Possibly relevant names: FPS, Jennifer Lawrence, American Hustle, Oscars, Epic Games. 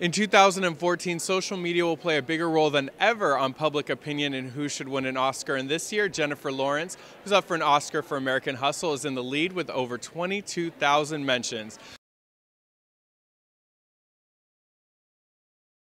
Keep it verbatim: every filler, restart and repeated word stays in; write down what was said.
In two thousand fourteen, social media will play a bigger role than ever on public opinion and who should win an Oscar. And this year, Jennifer Lawrence, who's up for an Oscar for American Hustle, is in the lead with over twenty-two thousand mentions.